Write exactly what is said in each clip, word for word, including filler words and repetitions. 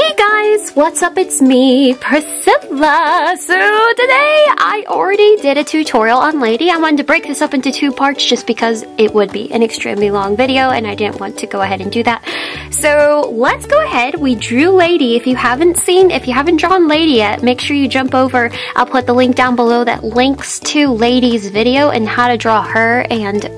Hey guys, what's up? It's me, Priscilla. So today I already did a tutorial on Lady. I wanted to break this up into two parts just because it would be an extremely long video and I didn't want to go ahead and do that. So let's go ahead. We drew Lady. If you haven't seen, if you haven't drawn Lady yet, make sure you jump over. I'll put the link down below that links to Lady's video and how to draw her and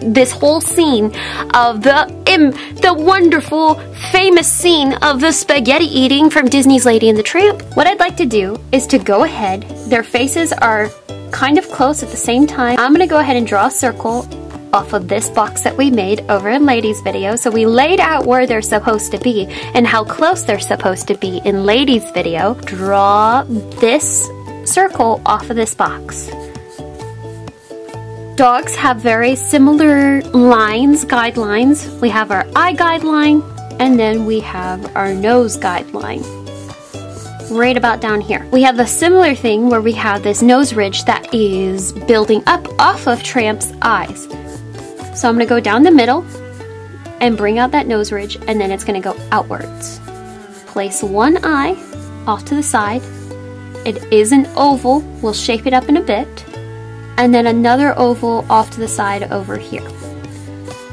this whole scene of the im the wonderful famous scene of the spaghetti eating from Disney's Lady and the Tramp. What I'd like to do is to go ahead, their faces are kind of close at the same time. I'm gonna go ahead and draw a circle off of this box that we made over in Lady's video. So we laid out where they're supposed to be and how close they're supposed to be in Lady's video. Draw this circle off of this box. Dogs have very similar lines, guidelines. We have our eye guideline, and then we have our nose guideline. Right about down here. We have a similar thing where we have this nose ridge that is building up off of Tramp's eyes. So I'm gonna go down the middle and bring out that nose ridge, and then it's gonna go outwards. Place one eye off to the side. It is an oval. We'll shape it up in a bit. And then another oval off to the side over here.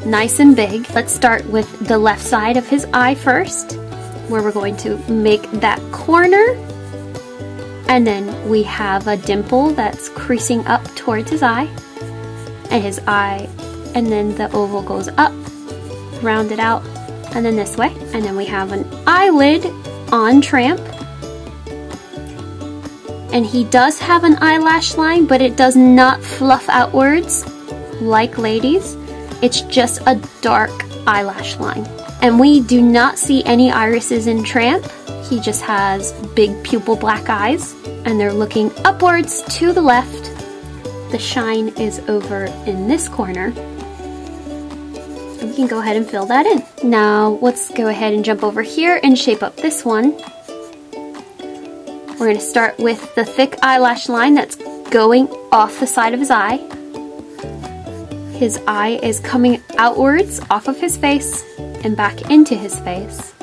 Nice and big. Let's start with the left side of his eye first, where we're going to make that corner. And then we have a dimple that's creasing up towards his eye and his eye. And then the oval goes up, rounded out, and then this way. And then we have an eyelid on Tramp. And he does have an eyelash line, but it does not fluff outwards like Lady's. It's just a dark eyelash line. And we do not see any irises in Tramp. He just has big pupil black eyes, and they're looking upwards to the left. The shine is over in this corner. And we can go ahead and fill that in. Now let's go ahead and jump over here and shape up this one. We're going to start with the thick eyelash line that's going off the side of his eye. His eye is coming outwards off of his face and back into his face.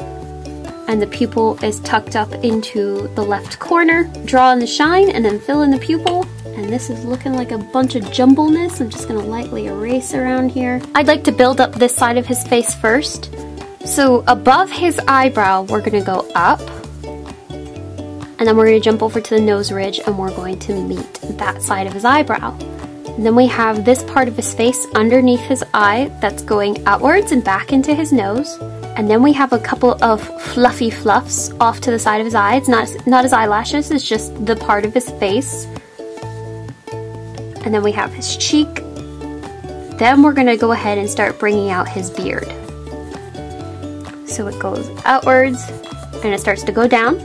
And the pupil is tucked up into the left corner. Draw in the shine and then fill in the pupil. And this is looking like a bunch of jumbleness. I'm just going to lightly erase around here. I'd like to build up this side of his face first. So above his eyebrow, we're going to go up. And then we're going to jump over to the nose ridge and we're going to meet that side of his eyebrow. And then we have this part of his face underneath his eye that's going outwards and back into his nose. And then we have a couple of fluffy fluffs off to the side of his eye. It's not, not his eyelashes, it's just the part of his face. And then we have his cheek. Then we're going to go ahead and start bringing out his beard. So it goes outwards and it starts to go down.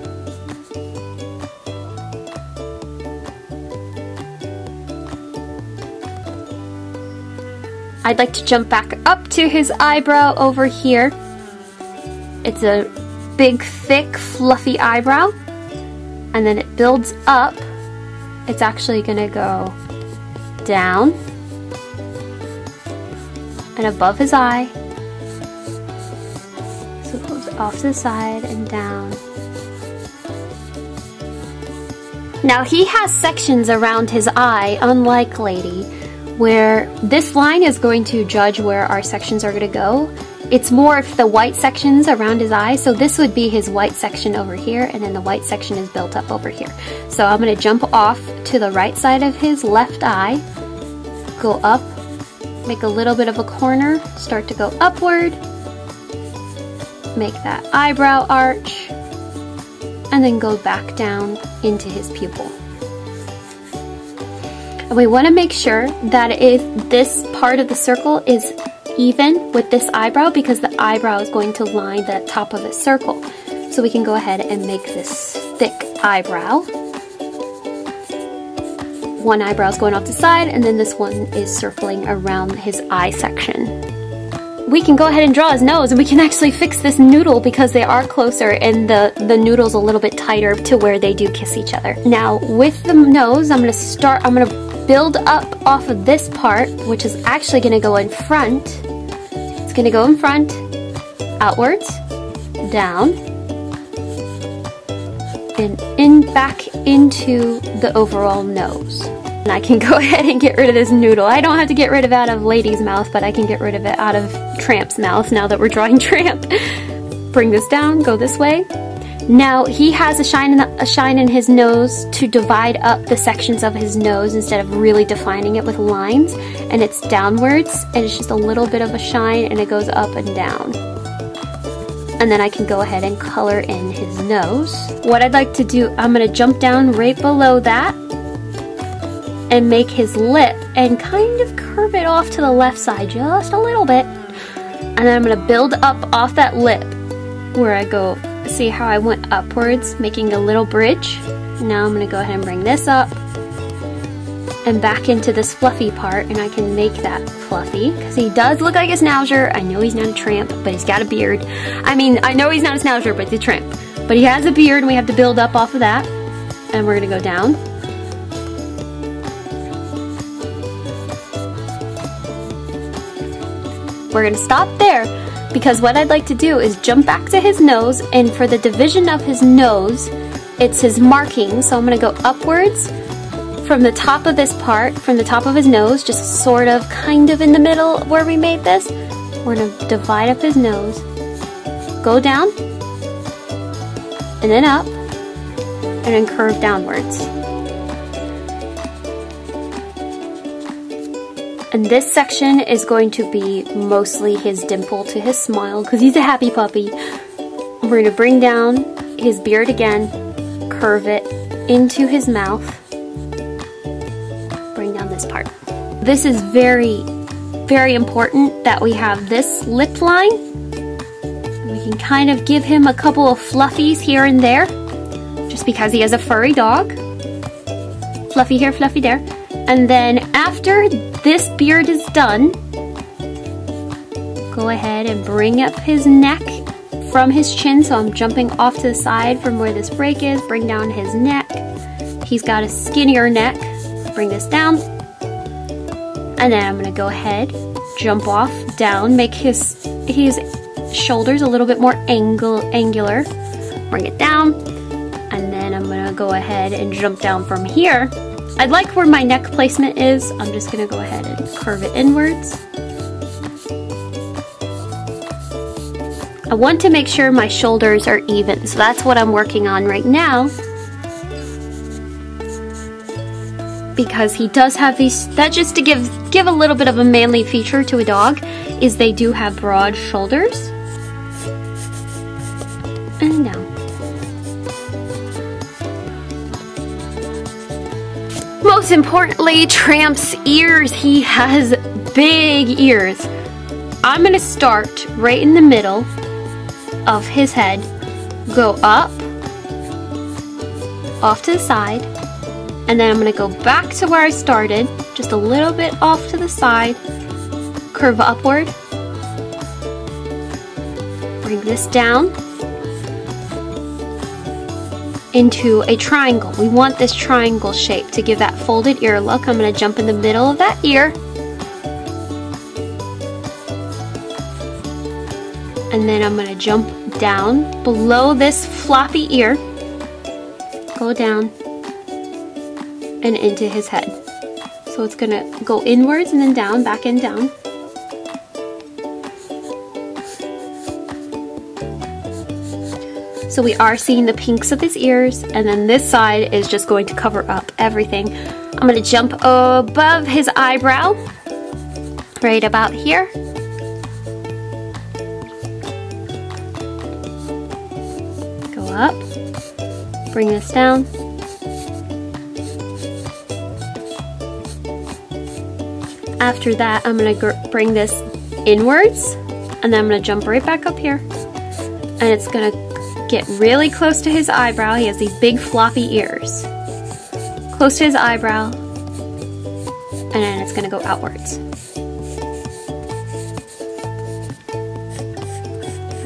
I'd like to jump back up to his eyebrow over here. It's a big, thick, fluffy eyebrow. And then it builds up. It's actually gonna go down and above his eye. So it goes off to the side and down. Now he has sections around his eye, unlike Lady, where this line is going to judge where our sections are gonna go. It's more of the white sections around his eye, so this would be his white section over here, and then the white section is built up over here. So I'm gonna jump off to the right side of his left eye, go up, make a little bit of a corner, start to go upward, make that eyebrow arch, and then go back down into his pupil. And we want to make sure that it is, this part of the circle is even with this eyebrow, because the eyebrow is going to line the top of his circle. So we can go ahead and make this thick eyebrow. One eyebrow is going off the side, and then this one is circling around his eye section. We can go ahead and draw his nose, and we can actually fix this noodle because they are closer and the, the noodle's a little bit tighter to where they do kiss each other. Now with the nose, I'm gonna start, I'm gonna build up off of this part, which is actually going to go in front. It's going to go in front, outwards, down, and in back into the overall nose. And I can go ahead and get rid of this noodle. I don't have to get rid of it out of Lady's mouth, but I can get rid of it out of Tramp's mouth now that we're drawing Tramp. Bring this down, go this way. Now he has a shine, in the, a shine in his nose to divide up the sections of his nose instead of really defining it with lines, and it's downwards, and it's just a little bit of a shine, and it goes up and down. And then I can go ahead and color in his nose. What I'd like to do, I'm gonna jump down right below that and make his lip and kind of curve it off to the left side just a little bit. And then I'm gonna build up off that lip where I go. See how I went upwards, making a little bridge. Now I'm gonna go ahead and bring this up and back into this fluffy part, and I can make that fluffy, because he does look like a schnauzer. I know he's not a tramp, but he's got a beard. I mean, I know he's not a schnauzer, but he's a tramp. But he has a beard, and we have to build up off of that. And we're gonna go down. We're gonna stop there, because what I'd like to do is jump back to his nose, and for the division of his nose, it's his marking. So I'm gonna go upwards from the top of this part, from the top of his nose, just sort of kind of in the middle where we made this. We're gonna divide up his nose, go down, and then up, and then curve downwards. And this section is going to be mostly his dimple to his smile, because he's a happy puppy. We're gonna bring down his beard again, curve it into his mouth, bring down this part. This is very, very important that we have this lip line. We can kind of give him a couple of fluffies here and there, just because he is a furry dog. Fluffy here, fluffy there. And then after this beard is done, go ahead and bring up his neck from his chin. So I'm jumping off to the side from where this break is, bring down his neck. He's got a skinnier neck. Bring this down. And then I'm gonna go ahead, jump off, down, make his, his shoulders a little bit more angle, angular. Bring it down. And then I'm gonna go ahead and jump down from here. I like where my neck placement is. I'm just gonna go ahead and curve it inwards. I want to make sure my shoulders are even, so that's what I'm working on right now. Because he does have these, that just to give, give a little bit of a manly feature to a dog, is they do have broad shoulders. And down. Most importantly, Tramp's ears. He has big ears. I'm gonna start right in the middle of his head, go up, off to the side, and then I'm gonna go back to where I started, just a little bit off to the side, curve upward, bring this down into a triangle. We want this triangle shape to give that folded ear look. I'm going to jump in the middle of that ear. And then I'm going to jump down below this floppy ear. Go down and into his head. So it's going to go inwards and then down, back and down. So we are seeing the pinks of his ears, and then this side is just going to cover up everything. I'm going to jump above his eyebrow, right about here. Go up, bring this down. After that, I'm going to bring this inwards, and then I'm going to jump right back up here, and it's going to get really close to his eyebrow. He has these big floppy ears. Close to his eyebrow, and then it's gonna go outwards.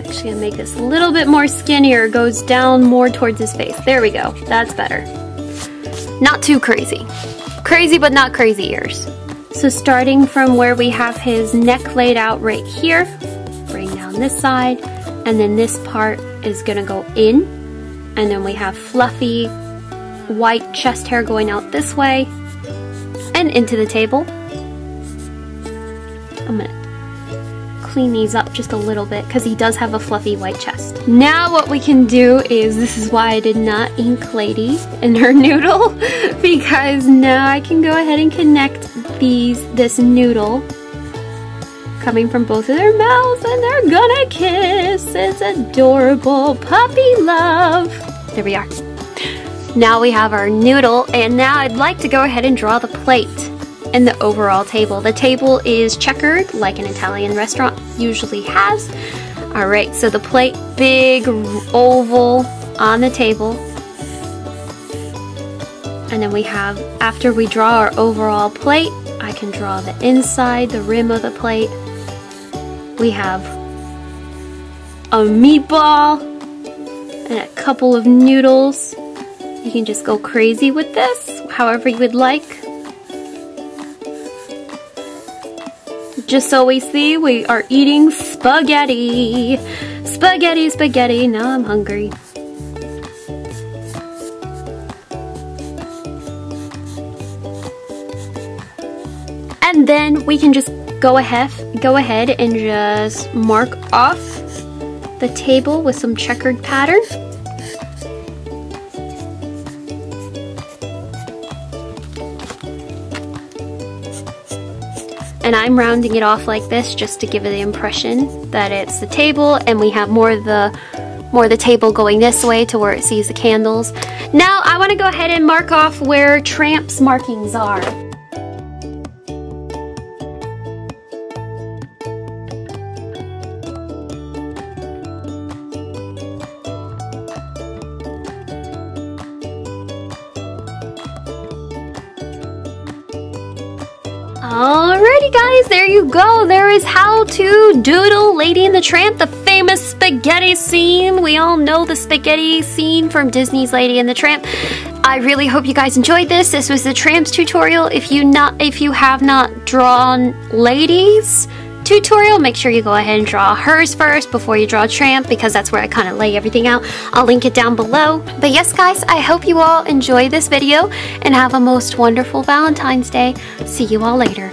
Actually, gonna make this a little bit more skinnier, goes down more towards his face. There we go, that's better. Not too crazy. Crazy, but not crazy ears. So starting from where we have his neck laid out right here, bring down this side, and then this part is gonna go in, and then we have fluffy white chest hair going out this way and into the table. I'm gonna clean these up just a little bit because he does have a fluffy white chest. Now what we can do is, this is why I did not ink Lady in her noodle, because now I can go ahead and connect these this noodle coming from both of their mouths, and they're gonna kiss. It's adorable puppy love. There we are. Now we have our noodle, and now I'd like to go ahead and draw the plate and the overall table. The table is checkered like an Italian restaurant usually has. All right, so the plate, big oval on the table. And then we have, after we draw our overall plate, I can draw the inside, the rim of the plate. We have a meatball and a couple of noodles. You can just go crazy with this, however you would like. Just so we see, we are eating spaghetti. Spaghetti, spaghetti, now I'm hungry. And then we can just go ahead, go ahead and just mark off the table with some checkered pattern. And I'm rounding it off like this just to give it the impression that it's the table, and we have more of the more of the table going this way to where it sees the candles. Now I want to go ahead and mark off where Tramp's markings are. Alrighty guys, there you go. There is how to doodle Lady and the Tramp, the famous spaghetti scene. We all know the spaghetti scene from Disney's Lady and the Tramp. I really hope you guys enjoyed this. This was the Tramp's tutorial. If you not, if you have not drawn Lady's tutorial, make sure you go ahead and draw hers first before you draw Tramp, because that's where I kind of lay everything out. I'll link it down below. But yes guys, I hope you all enjoy this video and have a most wonderful Valentine's Day. See you all later.